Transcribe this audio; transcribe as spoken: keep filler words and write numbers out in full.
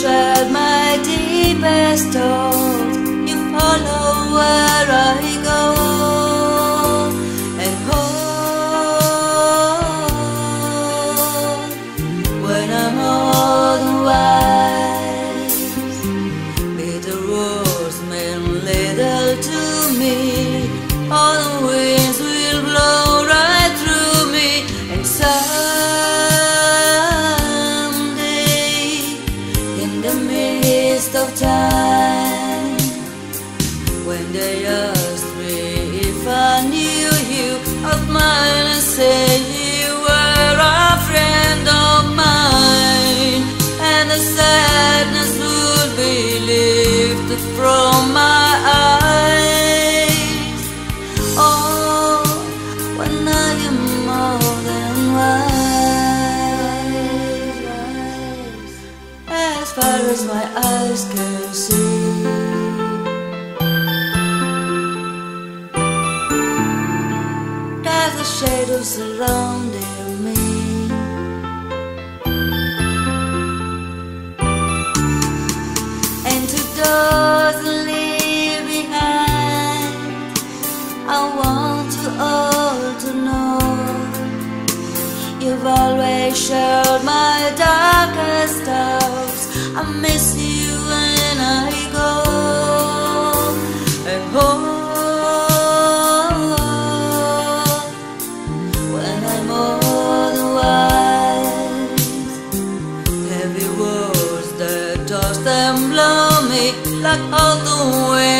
Shared my deepest thoughts. You follow where I go and hold. When I'm old and wise, bitter words mean little to me. All the winds will blow right through me and sigh. Of time, when they asked me if I knew you of mine, I said you were a friend of mine, and the sadness would be lifted from my eyes. Oh, when I am more than wise, as far as my eyes can see, there's a shadow surrounding me, and to those I leave behind, I want you all to know you've always shared my darkest doubts. I miss you when I go and hold. When I'm old and wise, heavy words that toss and blow me like all the wind.